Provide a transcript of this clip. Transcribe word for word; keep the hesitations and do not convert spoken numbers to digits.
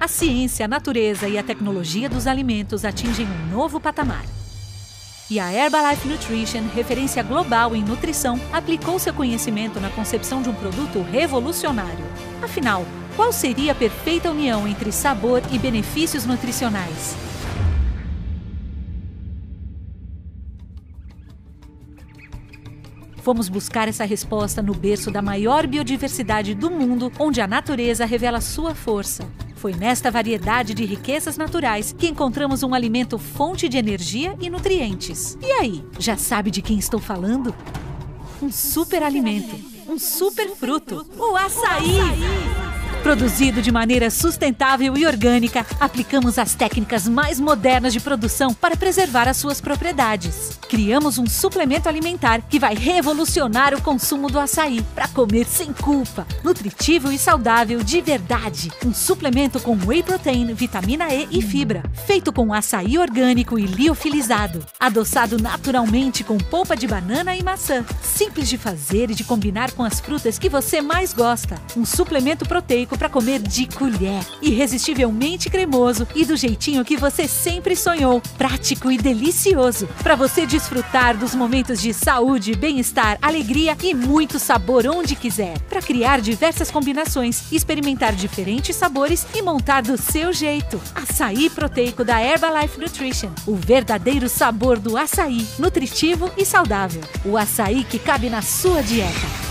A ciência, a natureza e a tecnologia dos alimentos atingem um novo patamar. E a Herbalife Nutrition, referência global em nutrição, aplicou seu conhecimento na concepção de um produto revolucionário. Afinal, qual seria a perfeita união entre sabor e benefícios nutricionais? Vamos buscar essa resposta no berço da maior biodiversidade do mundo, onde a natureza revela sua força. Foi nesta variedade de riquezas naturais que encontramos um alimento fonte de energia e nutrientes. E aí, já sabe de quem estou falando? Um super alimento, um super fruto, o açaí! Produzido de maneira sustentável e orgânica, aplicamos as técnicas mais modernas de produção para preservar as suas propriedades. Criamos um suplemento alimentar que vai revolucionar o consumo do açaí, para comer sem culpa, nutritivo e saudável de verdade. Um suplemento com whey protein, vitamina E e fibra, feito com açaí orgânico e liofilizado, adoçado naturalmente com polpa de banana e maçã. Simples de fazer e de combinar com as frutas que você mais gosta. Um suplemento proteico para comer de colher, irresistivelmente cremoso e do jeitinho que você sempre sonhou, prático e delicioso, para você desfrutar dos momentos de saúde, bem-estar, alegria e muito sabor onde quiser, para criar diversas combinações, experimentar diferentes sabores e montar do seu jeito. Açaí proteico da Herbalife Nutrition, o verdadeiro sabor do açaí, nutritivo e saudável, o açaí que cabe na sua dieta.